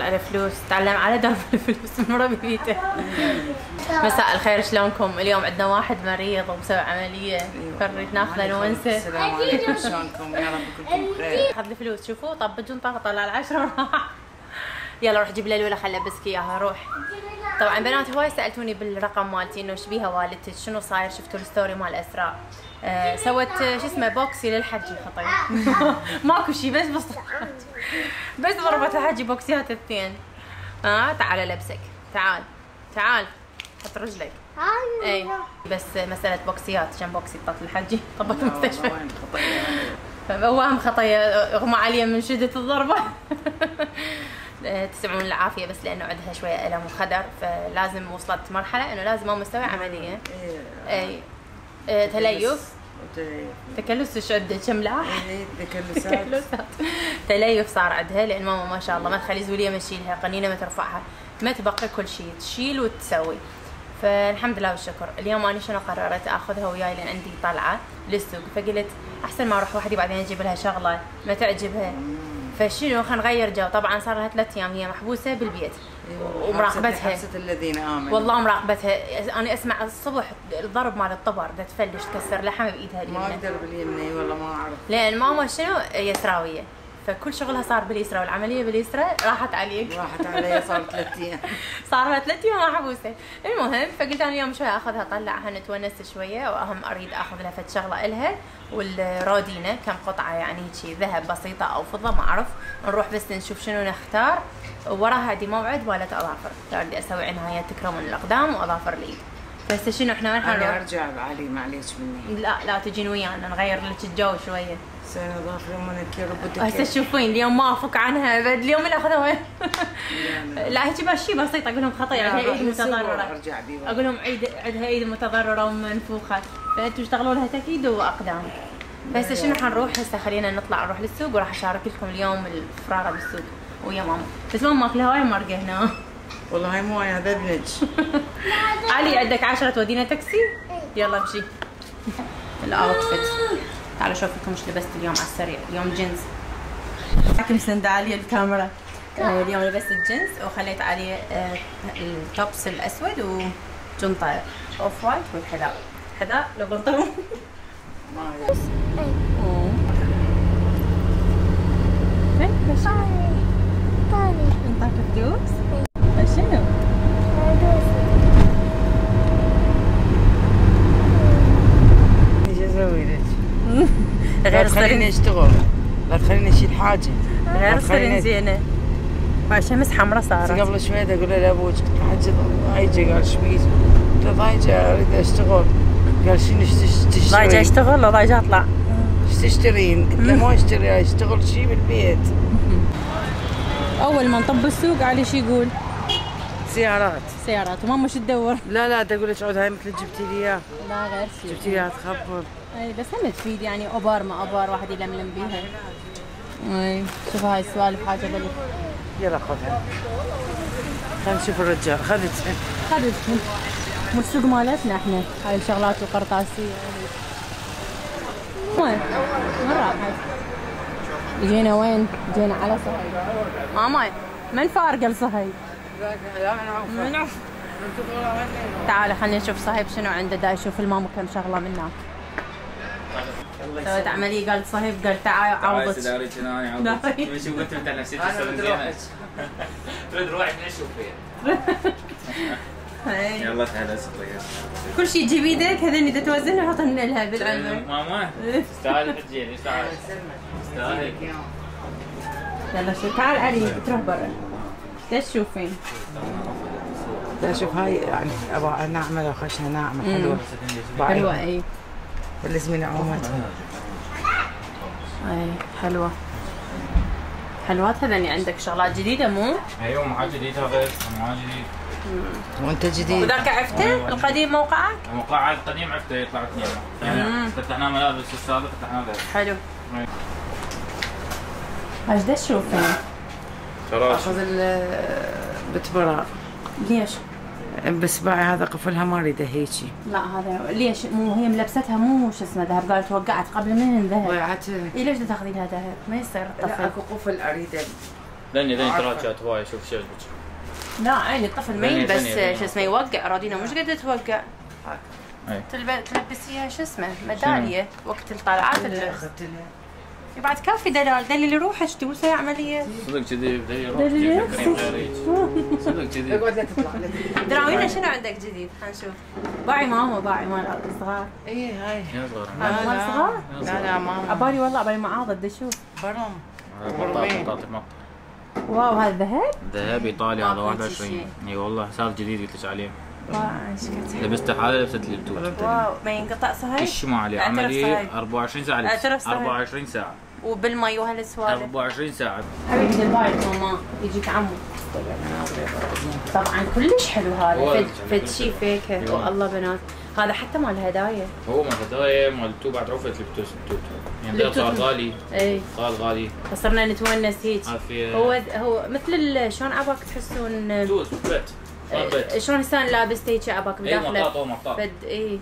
على فلوس، تعلم على درب الفلوس من ربيته. مساء الخير، شلونكم؟ اليوم عندنا واحد مريض ومسوي عملية، فرجنا اخذ ونسى. السلام عليكم، شلونكم؟ يا رب كلكم بخير. اخذ الفلوس، شوفوا طبج طاقة، طلع العشرة وراح. يلا روح جيب لولا، خلي البسك اياها، روح. طبعا بنات هواي سالتوني بالرقم مالتي انه ايش بيها والدتك، شنو صاير، شفتوا الستوري مال اسراء. سوت شو اسمه بوكسي للحج الخطيب. ماكو شيء، بس بس ضربت الحج بوكسيات اثنين. تعال لبسك، تعال حط رجلك. اي بس مساله بوكسيات، كم بوكسي طلت الحجي طبت المستشفى. وهم خطيه اغمى عليه من شده الضربه. تسمعون العافيه، بس لانه عندها شويه الم وخدر، فلازم وصلت مرحله انه لازم هم مسوي عمليه. اي تليف، تكلس الشده كم لاح، تكلسات، تليف صار عندها، لان ماما ما شاء الله ما تخلي زوليه ما تشيلها، قنينه ما ترفعها، ما تبقى كل شيء تشيل وتسوي. فالحمد لله والشكر. اليوم انا شنو قررت اخذها وياي، لان عندي طلعه للسوق، فقلت احسن ما اروح وحدي بعدين اجيب لها شغله ما تعجبها، فشنو خلينا نغير جو. طبعا صار لها 3 ايام هي محبوسه بالبيت ومراقبتها، حبسة الذين امنوا، والله مراقبتها. انا اسمع الصبح الضرب مال الطبر، دا تفلش تكسر لحم بايدها اليمنى، ما اقدر باليمنى، والله ما اعرف، لان ماما شنو يسراويه، فكل شغلها صار باليسرى، والعمليه باليسرى راحت عليك. راحت علي، صار 3 ايام، صار لها 3 ايام محبوسه. المهم فقلت انا اليوم شويه اخذها اطلعها نتونس شويه، واهم اريد اخذ لها فد شغله الها، والرودينه كم قطعه يعني هيك ذهب بسيطه او فضه ما اعرف، نروح بس نشوف شنو نختار. وراها عندي موعد مالت اظافر، بدي اسوي عنايه تكرم من الاقدام واظافر اليد. بس شنو احنا وين حنروح؟ انا ارجع بعلي، معليش مني. لا تجين ويانا نغير لك الجو شويه. سوي نظافه ومنكير وبوتيك. هسه تشوفين اليوم ما افك عنها ابد، اليوم اللي اخذها وين؟ لا هيك بشي بسيط، اقول لهم خطا عندها ايد متضرره، اقول لهم عندها ايد متضرره ومنفوخه، فانتم اشتغلوا لها تكييد واقدام. هسه شنو حنروح؟ هسه خلينا نطلع نروح للسوق، وراح اشارك لكم اليوم الفراره بالسوق ويا ماما. بس ماما اكلها هواي مرقه هنا. والله هاي مو هذا ابنج. علي عندك 10 تودينا تاكسي؟ يلا امشي. الاوتفيت، تعالوا شوف لكم ايش لبست اليوم على السريع. اليوم جينز، حكم سند علي الكاميرا. اليوم لبست جينز، وخليت عليه التوبس الاسود وجنطه اوف وايت، والحذاء لو بنطلون ما اعرف. انطاك الدوس شنو؟ ايش اسوي لك؟ غير خليني اشتغل، لا تخليني اشيل حاجه، غير صرين زينه. ما شمس حمراء صارت. قبل شوي اقول له لابوك حجي ضايجه، قال ايش بيك؟ قلت له ضايجه اريد اشتغل. قال شنو تشتري؟ ضايجه اشتغل ولا ضايجه اطلع؟ ايش تشترين؟ قلت له ما اشتري، اشتغل شيء بالبيت. اول ما نطب السوق علي شو يقول؟ سيارات سيارات، وماما شو تدور؟ لا تقول لك عود هاي مثل جبتي لي اياها. لا غير شيء جبتي لي اياها تخبر. اي بس هم تفيد يعني، اوبار ما اوبار واحد يلملم بيها. اي شوف هاي السوالف حاجه بلد. يلا خذها، خلينا نشوف الرجال. خذتهم مو السوق مالتنا احنا، هاي الشغلات القرطاسيه. وين؟ مرة جينا وين؟ جينا على صهيب. ماما من فارقه لصهيب؟ لا نعرف. تعالوا خلينا نشوف صهيب شنو عنده، دا يشوف الماما كم شغله من هناك. سويت عمليه، قال صهيب قال تعالي اعوضك. تعالي انا اعوضك. مش قلت انت نفسك تسوي زينه. ترد روحك نشوف فيها. يلا تعالي صغير. كل شيء جيب ايدك، هذني دا توزن وحطهم لها بالعلبه. ماما تستاهل الحجيه، تستاهل. يلا شوف تعال علي تروح برا. ايش تشوفين؟ شوف هاي يعني ابغى ناعمه، خشنه ناعمه حلوه حلوه. اي لازم نعومتها. اي حلوه حلوات. هذني عندك شغلات جديده مو؟ ايوه مع جديد، هذا مع جديد وانت جديد. وذاك عفته القديم موقعك؟ موقعي القديم عفته يطلع 2 يعني فتحناه ملابس السابق، فتحناه ذاك حلو. ايش دا تشوفين؟ اخذ البتبرة. ليش؟ بس باعي هذا قفلها ما اريده هيجي. لا هذا ليش؟ مو هي ملبستها مو شو اسمه ذهب، قالت وقعت قبل منين ذهب. وقعت. اي ليش تاخذينها ذهب؟ ما يصير. لا اكو قفل اريده. لاني تراجعت هواي اشوف شبك. لا عيني الطفل مين بس شو اسمه يوقع رادينا مش قد توقع. تلبسيها شو اسمه مداليه وقت الطلعات اللي بعد كافي دلال دليل روحك توسع عمليه صدق كذي بدي اروح صدق كذي اقعد لا تطلع دراوينا شنو عندك جديد حنشوف باعي ماما باعي مال الصغار اي هاي يا صغار مال صغار لا لا ماما ابالي والله ابالي معاض بدي اشوف برام تعطيك مقطع واو هذا ذهب ذهب ايطالي هذا 21 اي والله صار جديد قلت لك عليه لبسته حاله لبست لي البتوت واو ما ينقطع صهيب ايش ما عليه عملي 24 ساعه لبس 24 ساعه وبالمي وهالسوالف 24 ساعه حبيبتي البايت ماما يجيك عمو طبعا كلش حلو هذا فد شيء فيك والله بنات هذا حتى مال هدايا هو مال هدايا مال تو بعد عرفت البتوت يعني صار غالي اي صار غالي صرنا نتونس هيك هو مثل شلون عباك تحسون توس بيت شلون هسه لابسته هيك اباك بداخله بد اي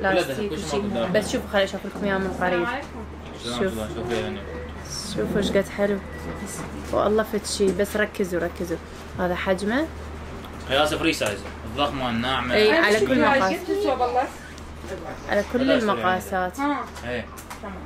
لاستيك بس شوفوا خليني اشوف لكم اياه من قريب شوفوا ايش قد حلو والله فد شيء بس ركزوا ركزوا هذا حجمه قياسه فري سايز الضخمه الناعمه اي على كل المقاسات على كل المقاسات اي تمام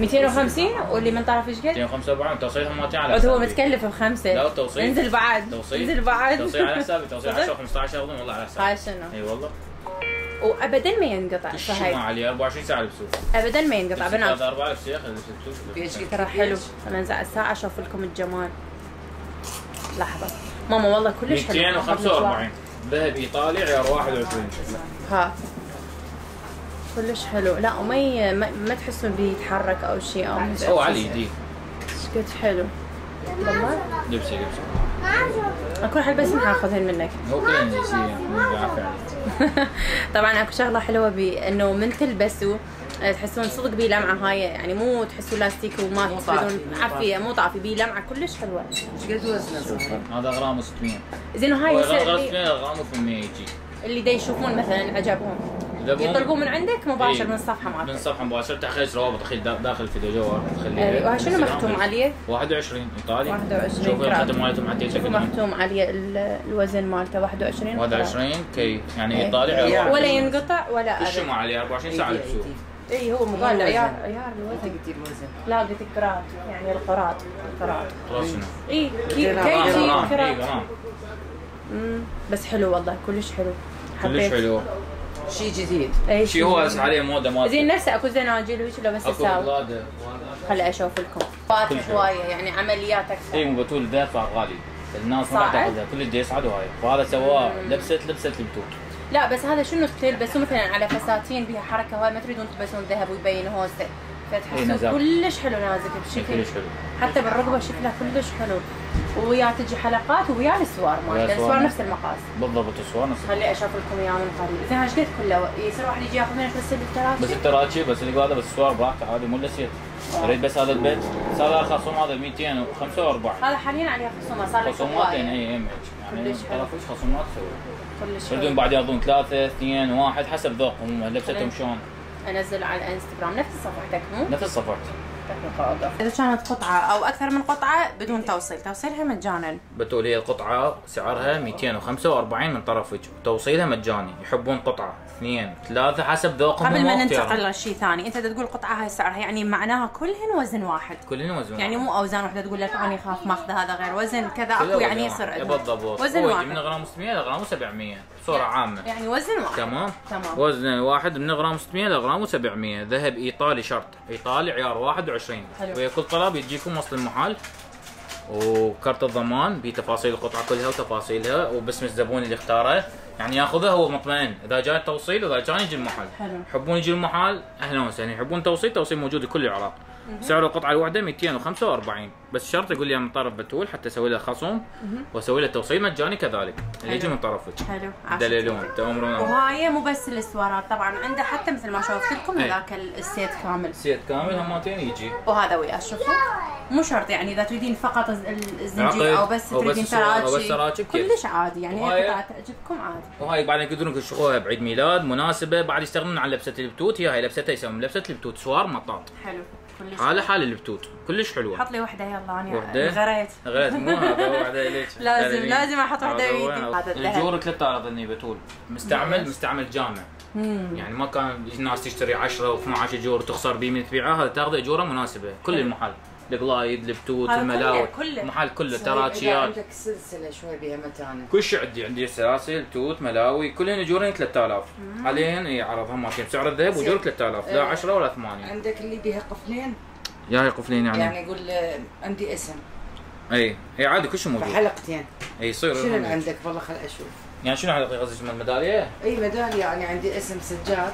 250 واللي من طرف ايش قد؟ 245 توصيلها مالتي على حسابي هو متكلف بخمسه لا توصيل انزل بعد توصيل انزل بعد توصيل على حسابي توصيل 10 15 اظن والله على حسابي هاي شنو؟ اي والله وابدا ما ينقطع صحيح ما عليه 24 ساعه لبسوه ابدا ما ينقطع بنات هذا 4000 شيخ ترى حلو لما انزع الساعه اشوف لكم الجمال لحظه ماما والله كلش حلو 245 ذهب ايطالي عيار 21 ها كلش حلو لا وما ما تحسون بيه يتحرك او شيء او هو على يديه ايش قد حلو تمام لبسي لبسي اكو هالبسمه حاخذها منك اوكي طبعا اكو شغله حلوه بانه من تلبسوا تحسون صدق بيه لمعه هاي يعني مو تحسوا لاستيك وما تحسون عافيه مو طافي بيه لمعه كلش حلوه ايش قد وزنه هذا غرام 600 زين وهاي غرام 800 يجي اللي دا يشوفون مثلا عجبهم يطلبون من عندك مباشر إيه. من الصفحه مالتك من الصفحه مباشره تخلص روابط داخل في الجوال تخليه وهذا شنو مختوم عليه؟ 21 ايطالي 21 شوف الخدم مالتهم حتى شكله مختوم عليه الوزن مالته 21 21 كي يعني إيه. ايطالي إيه. ولا ينقطع ولا كل شيء ما عليه 24 ساعه للسوق اي هو مقال عيار الوزن قلت الوزن لا قلت القراط يعني القراط القراط شنو؟ اي كيجي القراط بس حلو والله كلش حلو كلش حلو شيء جديد شيء شي هو عليه موضه ما زين نفسه اكو زناجيل وهيك لو بس اساوي خلي اشوف لكم فاتح هوايه يعني عمليات اكثر اي مو بتول دافع غالي الناس ما تاخذها كلش دي يصعدوا هاي وهذا سواه لبست البتوت لا بس هذا شنو تلبسوا مثلا على فساتين بها حركه هاي ما تريدون تلبسون ذهب ويبين هوسه فتحسون كلش حلو نازك بشكل كلش حلو حتى بالرقبه شكلها كلش حلو ويا تجي حلقات ويا السوار مالته السوار نفس المقاس بالضبط السوار نفس خلي اشوف لكم اياه من قريب زين ايش قد كله يصير واحد يجي ياخذ منك بس التراتشي بس التراتشي بس اللي هذا بس السوار براحته عادي مو لسيت اريد بس هذا البيت صار له خصوم هذا 245 هذا حاليا عليه خصومه صار له خصوماتين اي ام يعني كلش خصومات كلش يردون بعد ياخذون 3 2 1 حسب ذوقهم لبستهم شلون انزل على الانستغرام نفس صفحتك مو نفس صفحتي إذا كانت قطعة أو أكثر من قطعة بدون توصيل، توصيلها مجانا. بتقول هي القطعة سعرها 245 من طرف وجه، توصيلها مجاني، يحبون قطعة 2 3 حسب ذوقهم قبل ما ننتقل لشيء ثاني، أنت تقول قطعة هاي سعرها يعني معناها كلهن وزن واحد. كلهن وزن واحد. يعني مو أوزان واحدة تقول لك أنا خاف ماخذه هذا غير وزن كذا أكو يعني يصير بالضبط وزن واحد. من غرام 600 لغرام 700 بصورة عامة. يعني وزن واحد. تمام. وزن واحد من غرام 600 لغرام 700 ذهب إيطالي شرط، إيطالي عيار 21 ويا كل طلب يجيكم وصل المحل وكارت الضمان بتفاصيل القطعه كلها وتفاصيلها وباسم الزبون اللي اختاره يعني ياخذها هو مطمئن اذا جاء التوصيل واذا كان يجي المحل يحبون يجي المحل اهلا وسهلا يحبون توصيل موجود بكل العراق سعر القطعه الواحده 245 بس شرط يقول لي من طرف بتول حتى اسوي لها خصم واسوي لها توصيل مجاني كذلك اللي يجي من طرفك حلو دليلون تامرون وهاي مو بس السوارات طبعا عنده حتى مثل ما شوفت لكم هذاك السيت كامل سيت كامل همتين يجي وهذا وياه شوفوا مو شرط يعني اذا تريدين فقط الزنجير او بس تريدين تراجي كلش عادي يعني هي قطعه تعجبكم عادي وهاي بعدين يقدرون يشتروها بعيد ميلاد مناسبه بعد يستغنون عن لبسه البتوت هي لبستها يسمون لبسه البتوت سوار مطاط حلو كلش على حال البتوت كلش حلوه. حط لي وحده يلا انا غريت غريت مو هذا وحده ليش لازم احط وحده بيدي. هذا الجورك لا تعرض اني بتول مستعمل مستعمل جامع يعني ما كان الناس تشتري 10 و12 جور وتخسر بيه من تبيعها. هذا تاخذ اجوره مناسبه كل المحل القلايد البتوت الملاوي المحل كله تراتشيات. عندك سلسله شوي بها متانه كل شيء عندي. عندي سلاسل توت ملاوي كلهن اجورين 3000 عليهن يعرضهم ماشيين بسعر الذهب واجور 3000 لا 10 ولا 8. عندك اللي بها قفلين ياهي قفلين يعني يقول عندي اسم اي اي عادي كل شيء موجود حلقتين اي يصير. شنو عندك والله خل اشوف يعني شنو حلقه قصدك من المداليه؟ اي مداليه يعني عندي اسم سجاد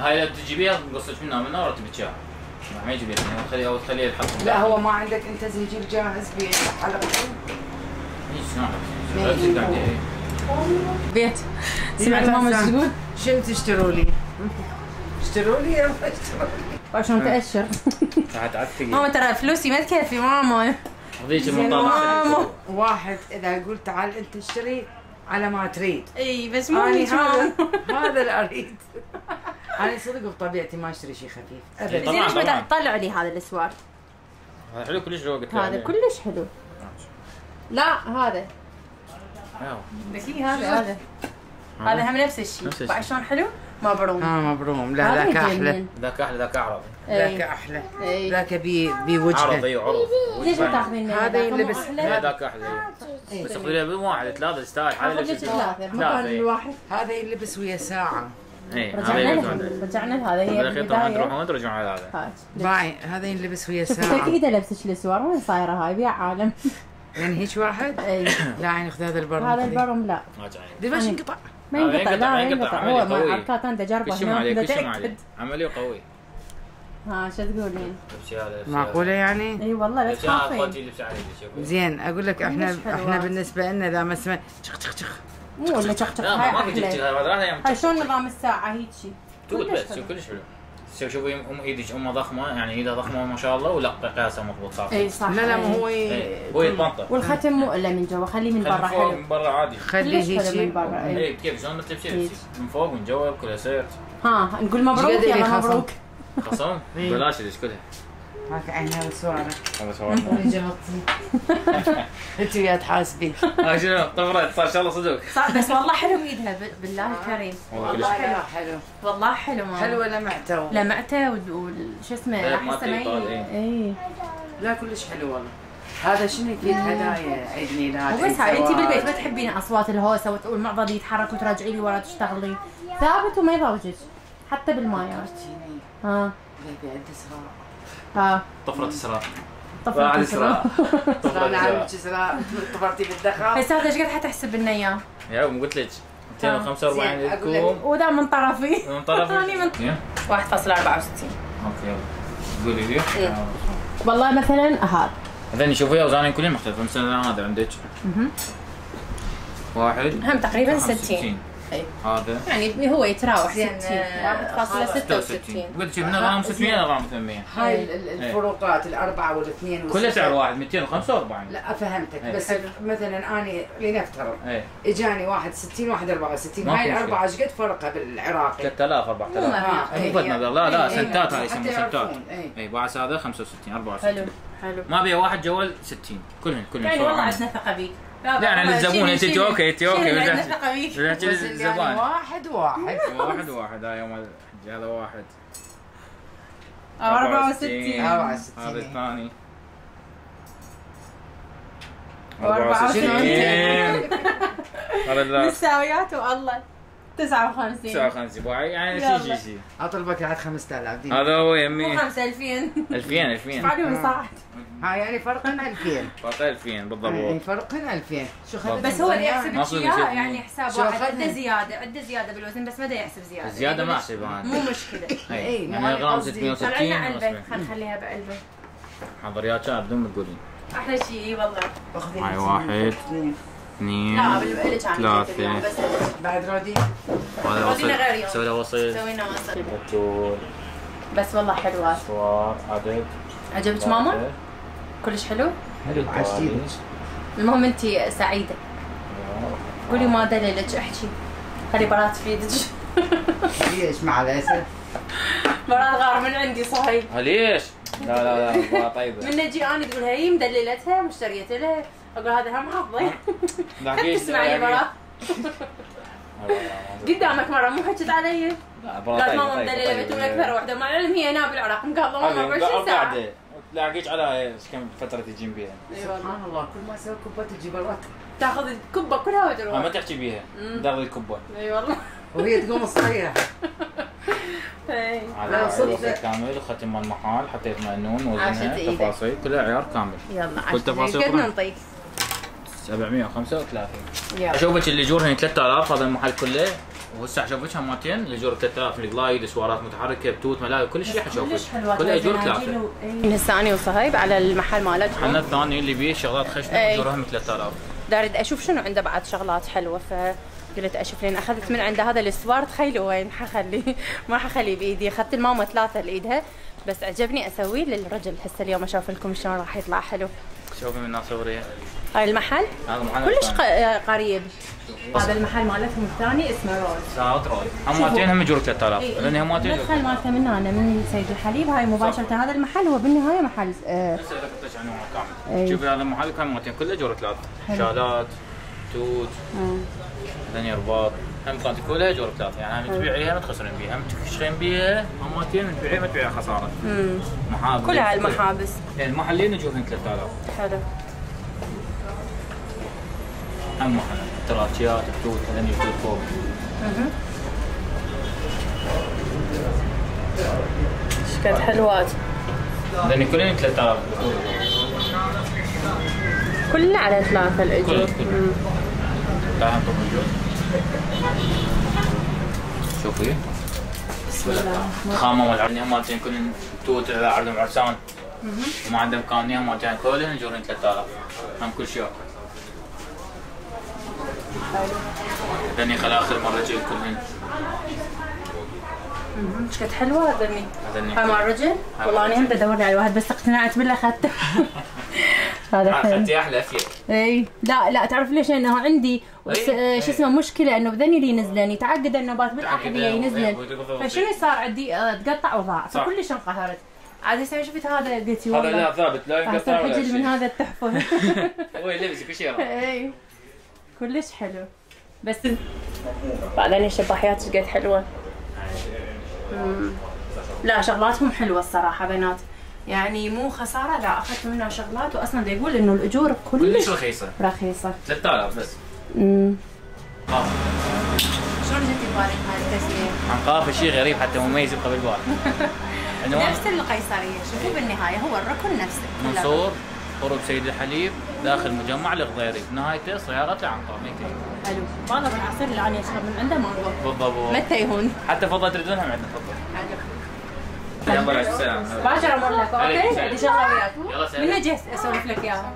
هاي لو تجيبيها قصدك منها ولا تبيها؟ ما يجيب يعني خليه او خليه الحق. لا هو ما عندك انت زنجير جاهز بحلقته؟ ايش نعرف؟ بيت سمعت ماما ايش تقول؟ شنو تشتروا لي؟ اشتروا لي او اشتروا لي؟ عشان تأشر ماما ترى فلوسي ما تكفي ماما. خذيك المطابعة واحد اذا قلت تعال انت اشتري على ما تريد. اي بس مو هذا اللي اريد. أنا صدق بطبيعتي ما أشتري شيء خفيف أبداً. زين ليش ما تطلعوا لي هذا الأسوار؟ هذا حلو كلش لو قلت هذا كلش حلو. لا هذا ذكي هذا هذا هم نفس الشيء بعد شلون حلو؟ مبروم مبروم. لا ذاك أحلى ذاك أحلى ذاك أعرض ذاك أحلى ذاك بوجهه عرض. أي عرض ليش ما تاخذين منه؟ هذا يلبس ذاك أحلى بس خذي لي واحد ثلاثة يستاهل. هذا ليش ثلاثة؟ مكان الواحد هذا يلبس ويا ساعة. اي رجعنا لهذا هي البداية. تروحون ترجعون على هذا باي هذا ينلبس ويا ساعة. شفتك ايده لبسك الاسوار وين صايرة هاي يا عالم يعني هيك واحد. اي لا يعني خذ هذا البرم هذا البرم لا ديفاش ينقطع ما ينقطع لا ينقطع. هو مع حركات انا تجربه هنا عملي وقوي. ها شو تقولين؟ معقولة يعني؟ اي والله لا تخافين. زين اقول لك احنا بالنسبة لنا اذا ما سمعت شخ مو ولا تختخ. هاي ما في هاي شلون نظام الساعة هيك شيء توت بس كلش حلو. شوفي ام ايدك امها ضخمة يعني ايدها ضخمة ما شاء الله ولا قياسها مضبوط صافي. اي صح. لا هو يتمنطط والختم مؤلم من جوا. خليه من برا حلو من برا عادي خليه هيك من برا. اي كيف شلون مثل بشيء من فوق من جوا كلها سيرت. ها نقول مبروك يلا مبروك خصم بلاش ليش كلها هاك عينها وصورك. انا صورت انت ويا تحاسبين. شنو طفرت صار شاء الله صدق. بس والله حلو ايدها بالله الكريم. والله حلو والله حلو حلوه لمعته لمعته وش اسمه احسه اي لا كلش حلو والله. هذا شنو في هدايا عيد ميلاد وبس. هاي انت بالبيت ما تحبين اصوات الهوسه وتقول معضل يتحرك وتراجعي لي ورا تشتغلي ثابت وما يضوجك حتى بالمايات. ها بيبي عندي صغار طفرة اسراء طفرة اسراء طفرة اسراء طفرتي بالدخل. هسه هذا ايش قد حتحسب لنا اياه؟ يا عم قلت لك 245 كوب وده من طرفي من طرفي 1.64. اوكي قولي لي والله مثلا هذا اذا شوفيها وزانين كلهم مختلفين. مثلا هذا عندك واحد هم تقريبا 60 هذا يعني هو يتراوح 60.66. قلت شي من غرام 600 الى غرام 800. هاي الفروقات الاربعه والاثنين كلها سعر واحد 245. لا فهمتك بس مثلا انا لنفترض اجاني واحد 60 واحد 64 هاي الاربعه ايش قد فرقها بالعراقي؟ 3000 4000 مو لا لا سنتات. هاي يسموها سنتات. اي باعس هذا 65 64 حلو حلو ما بيها واحد جوال 60 كلهم يعني والله عندنا ثقه بيك. لا يعني الزبون انت اوكي الزبون واحد هاي يوم هذا واحد 64 هذا الثاني 64 مساويات والله 59 يعني شيء اطلبك عاد 5000 دينار. هذا هو يمي 2000 بعدهم صاحت. هاي يعني فرقن 2000 فرق 2000 بالضبط. يعني فرقن 2000 شو خذ بس هو اللي يحسب اياها يعني حساب واحد عنده زياده بالوزن بس ما دا يحسب زياده ما احسبها مو مشكله. اي يعني غرام 660 طلعنا علبه خليها بقلبه حاضر يا شباب بدون ما تقولين احلى شيء والله. هاي واحد 2 لا بالبقلة كان بس بعد رودي رودينا غير يوم سوينا وصل بس والله حلوة صور عدد. عجبتك ماما؟ كلش حلو؟ حلو عجيب. المهم انت سعيدة قولي ما دللك احكي خلي برات تفيدك. ليش ما على اسف؟ برات غار من عندي صاير ليش؟ لا لا لا ابوها طيبه. من اجي انا تقول هي مدللتها ومشتريت لها، اقول هذا هم حظي. تسمعني برا قدامك مره مو حكت علي؟ قالت ماما مدلله بتقول اكثر وحده، مع العلم هي هنا بالعراق مقابله ماما 24 ساعه. تلاقيك على كم فتره تجين بيها. سبحان الله كل ما اسوي كبه تجي برات. تاخذ الكبه كلها وتروح. ما تحكي بيها، درب الكبه. اي والله. وهي تقوم تصيح. اي. على صدق كامل وختم المحال حتى يطمئنون وزنها تفاصيل كلها عيار كامل. يلا كل تفاصيل قد نعطيك؟ 735. يلا. اشوفك اللي جورهن 3000 هذا المحل كله. وهسه حشوفكها مرتين الاجور 3000 القلايد سوارات متحركه بتوت ملاهي كل شيء حشوفك كل اجور 3. هسه اني وصهيب على المحل مالتهم احنا الثاني اللي بيه شغلات خشب اجورهم 3000. دارد اشوف شنو عنده بعد شغلات حلوه فقلت اشوف لين اخذت من عنده هذا السوار تخيلوا وين حخلي ما حخلي بايدي اخذت الماما 3 لايدها بس عجبني اسويه للرجل هسه اليوم اشوف لكم شلون راح يطلع حلو. شوفي من صوريه هاي المحل كلش قريب هذا المحل مالتهم الثاني اسمه رول. ساعات رول هماتين هم يجروا 3000 لان هماتين المحل مالته من هنا من سيد الحليب هاي مباشره. هذا المحل هو بالنهايه محل هسه لك عنوان كامل. شوفي هذا المحل كان مالتين كله جروا 3 شالات توت ثاني رباط هم كانت كلها جروا 3 يعني هم تبيعيها ما تخسرين بيها هم تشترين بيها هماتين تبيعيها ما تبيعيها خساره. محابس كلها المحابس المحلين يجرون 3000 حلو. هم تراكيات بتوت هذني كل فوق. شكد حلوات. هذني كلهم 3000. كلنا على 3 الاجور. تعال نطلب الاجور. شوفي. بسم الله. خامة والعرنية مالتين كلهم توت على عرض عرسان. وما عندهم كامنية مالتين كلهم يجورون 3000. هم كل شيء. هذني خل اخر مره جاي كلهن. ايش قد حلوه هذني. هاي مال الرجل والله انا هم بدور على واحد بس اقتنعت بالله اخذته. هذا اخذتي احلى فيه. اي لا لا تعرف ليش؟ لانه عندي شو اسمه مشكله انه بذني اللي ينزلن يتعقد النبات بالاحذيه ينزلن فشنو صار عندي تقطع وضاع فكلش انقهرت. عاد هسه شفت هذا قلت هذا لا ثابت لا ينقطع ولا شيء من هذا التحفه. هو يلبس كل شيء اي كلش حلو بس بعدين الشباحيات ايش قد حلوه. لا شغلاتهم حلوه الصراحه بنات يعني مو خساره. لا اخذت منها شغلات واصلا دا يقول انه الاجور كلش رخيصه رخيصه 3000 بس. شلون جت ببالك هاي التسميه؟ عنقاء شيء غريب حتى مميز يبقى بالبال. نفس القيصريه شوفوا بالنهايه هو الركن نفسه منصور قرب سيد الحليب داخل مجمع الغضيري نهايته صياغة العنقاء ما يكفي. حلو طالب العصير اللي انا اشرب من عنده موجود بالضبط متى يهون حتى فضه تريدونها عندنا فضه. يلا على السلامة باجر امر لك اوكي ان شاء الله وياك من اجي اسولف لك اياها.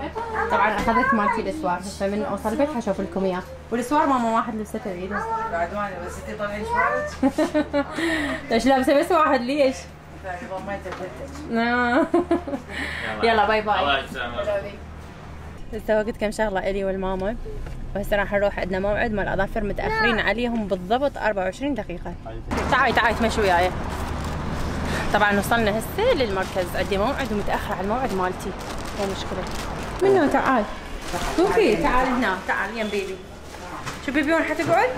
طبعا اخذت مالتي السوار هسه من اوصل البيت حشوف لكم اياه والسوار ماما واحد لبسته بعيده بعد وانا بس انت طالعين شوارد ليش لابسه بس واحد ليش؟ يلا باي باي. الله يسلمك. سويت كم شغله الي والماما وهسه راح نروح عندنا موعد مال اظافر متاخرين عليهم بالضبط 24 دقيقه. تعالي تعالي تمشي وياي. طبعا وصلنا هسه للمركز عندي موعد ومتاخر على الموعد مالتي مو مشكله. منو تعال شوفي تعال هنا تعال يم بيبي. شو بيبي وين حتقعد؟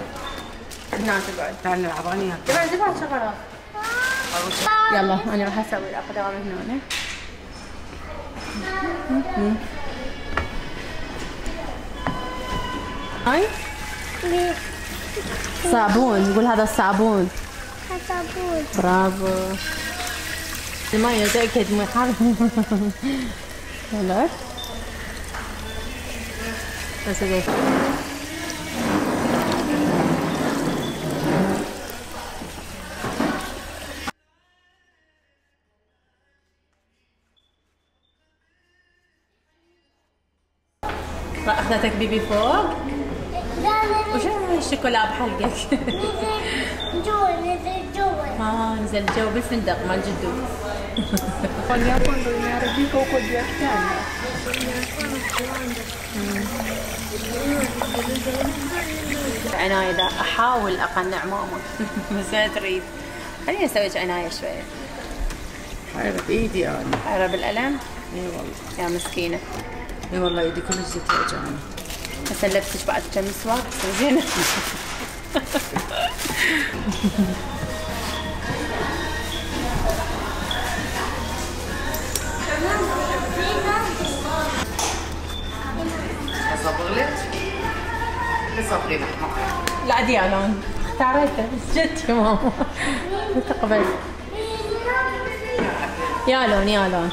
هنا تقعد تعال نلعب انا وياك. تبع زبال شغلات. يلا انا راح اسوي الاقدام هنا. هاي صابون قول هذا الصابون. صابون برافو. الماي تاكد ما حرف. هلا بس هيك اخذتك بيبي فوق وشنو الشوكولا بحلقك؟ نزل جوا نزل جوا بالفندق مال جدو. عناية دا احاول اقنع ماما بس ما تريد. خليني اسوي عناية شوية. حايرة بإيدي أنا. حايرة بالقلم؟ إي والله. يا مسكينة. إي والله إيدي كلش زيت وجعاني. هسا لبسك بعد كم مسواك زينة. أصبر لك؟ أصبري لك معي. لا عادي ألون. اختاريته بس جد يا ماما. تقبل. يا لون يا لون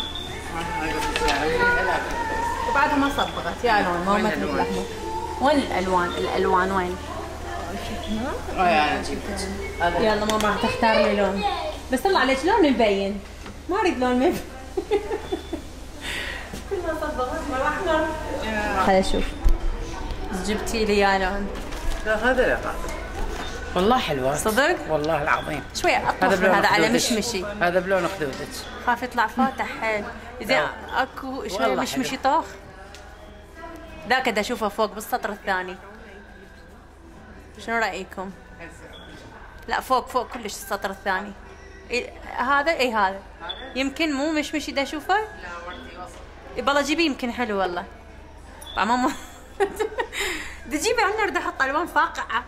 وبعدها ما صبغت يا لون ما مثل اللحمه. وين الالوان؟ الالوان وين؟ يلا ماما تختار لي لون بس طلع عليك لون مبين ما اريد لون مبين كل ما صبغت ما احمر. خل اشوف جبتي لي يا لون. لا هذا لا هذا والله حلوة صدق؟ والله العظيم شوية أطفي هذا على مشمشي. هذا بلون خدودك خاف يطلع فاتح حيل. إذا أكو شوية مشمشي طاخ ذاك دا أشوفه فوق بالسطر الثاني. شنو رأيكم؟ لا فوق فوق كلش السطر الثاني. هذا إي هذا يمكن مو مشمشي دا أشوفه؟ لا وردي وسط بالله جيبي يمكن حلو والله. ماما تجيبي عنا ورد أحط ألوان فاقعة.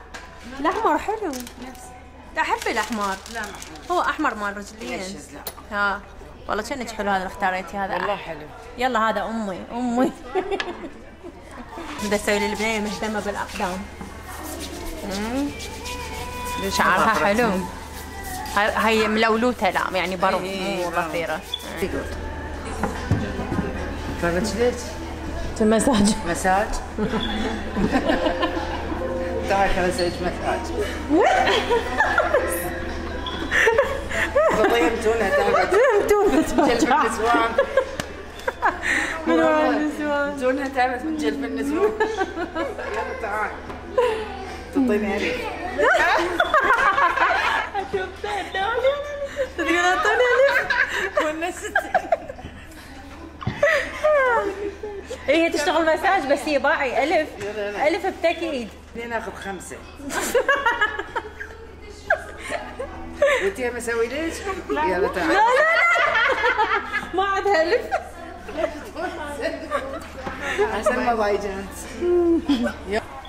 الأحمر حلو. أحب الأحمر. لا ما هو أحمر مال رجلين. ها والله كأنك حلو هذا اللي اختاريتي هذا. والله حلو. يلا هذا أمي أمي. بدي أسوي للبنية مهتمة بالأقدام. شعرها حلو. هي ملولوتة لا يعني برو مو بصيرة. فرجت ليش؟ مساج. مساج. تعال خليني اسويك مساج. بطيم تونه تعبت. تونه النسوان. من وين النسوان؟ تونه تعبت من جلب النسوان. يلا تعال. تعطيني عليك. شفتها الدولة؟ تقول اعطوني عليك. ونستني. هي تشتغل مساج بس هي باعي ألف. ألف بتأكيد. لين اخذ 5 قلتي ما اسوي ليش؟ يلا تعال. لا لا لا ما عاد هلف عشان ما ضايق انت.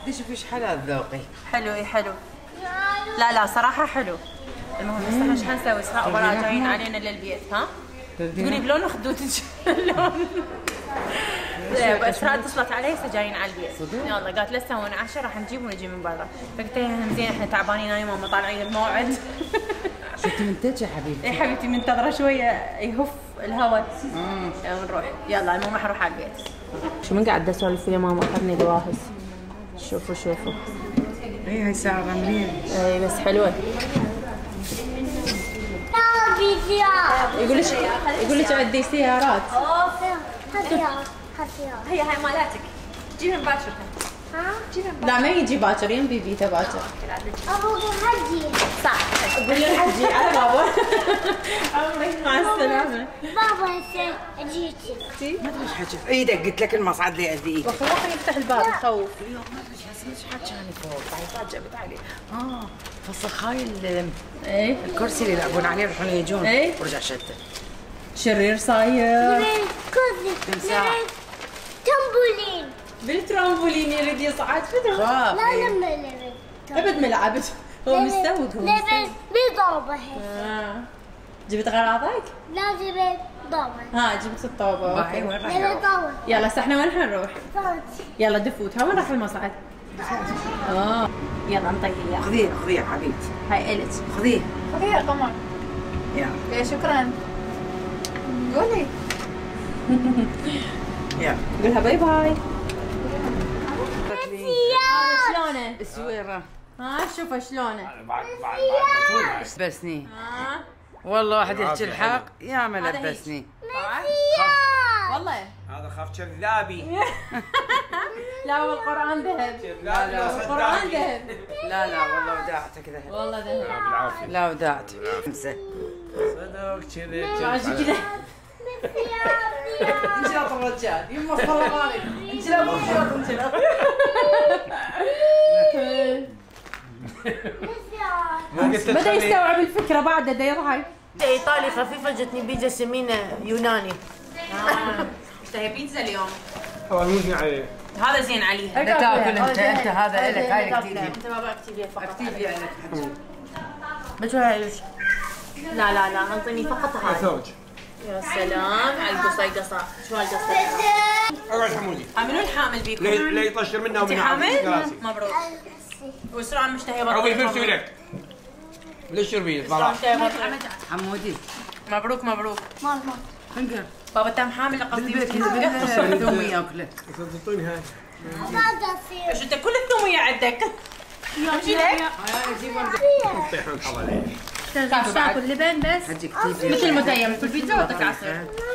بدي اشوف ايش حلال ذوقي. حلو اي حلو. لا لا صراحه حلو. المهم هسه ايش حنسوي؟ اسراء وراء جايين علينا للبيت ها؟ تقولي بلون خدودك اللون. اسراء اتصلت علي هسه جايين على البيت يلا قالت لسه هون 10 راح نجيب ونجي من برا. فقلت لها زين احنا تعبانين انا ماما طالعين بموعد. شفتي منتج يا حبيبتي؟ اي حبيبتي منتظره شويه يهف الهواء ونروح. يلا المهم راح اروح على البيت. شو من قاعد اسولف ويا ماما اخذني جواهز. شوفوا شوفوا اي هاي ساعه غمريه. اي بس حلوه. يقول لك يقول لك عندي سيارات. هي هاي مالاتك جيبهم باكر. ها؟ جيبهم باكر. لا ما يجي باكر يم بيبيته باكر. ابو حجي. صح قول له حجي على بابا. عمري مع السلامه. بابا هسه اجيتي. ما ادري ايش حكيت ايدك قلت لك المصعد لي اذيك. وخليني افتح الباب تخوف. اليوم ما ادري ايش حكاني فوق بعد فاجأت عليه. اه فصخ هاي ايه الكرسي اللي يلعبون عليه يروحون يجون ورجع شتت. شرير صاير. ترامبولين. بالترامبولين يريد يصعد فدخل. لا لما لعبت. ابد ما لعبت هو مستوت هو. لعبت بضربه. جبت غراضك؟ لا جبت طابة. ها جبت الطابة. اوكي وين راح نروح؟ يلا هسه احنا وين حنروح؟ يلا دفوتها وين راح المصعد؟ اه يلا انطيني اياها. خذيها خذيها حبيبتي. هاي الك خذيها. خذيها قمر. يلا. شكرا. قولي يلا قولها باي باي. شلونه؟ السويره ها شوفها شلونه؟ بعد لبسني والله واحد يحكي الحق يا ما لبسني والله هذا خاف كذابي. لا والقران ذهب. لا لا القران ذهب. لا لا والله وداعتك ذهب. والله ذهب. لا وداعتك صدق كذب كذب. انشلاط الرجال يما صلغاني انشلاط انشلاط انشلاط. بدا يستوعب الفكره بعده دا يرهق. ايطالي خفيفه جتني بيتزا سمينه يوناني. تهي بيتزا اليوم؟ والله مو زين عليه. هذا زين عليها. لا تاكل انت هذا لك. هاي اكتب لي. انت بابا اكتب لي فقط. اكتب لي لك. بتوع لا لا لا انطيني فقط هاي. يا سلام على القصيقصه، شو هالقصيقصه؟ اقعد حمودي. منو الحامل بيكم؟ لا يطشر منها ومنها. حامل؟ مبروك. وسرعة مشتهي بطيخ. اول بيبسي لك. ليش شربيه؟ حمودي. مبروك مبروك. مال مال. بابا تام حامل قصدي بالثوميه وكله. صدقوني هاي. ايش انت كل الثوميه عندك؟ امشي لك. تطيحون حلالين. تاكل لبن بس مثل المتيم، تاكل بيتزا وتاكل عصير.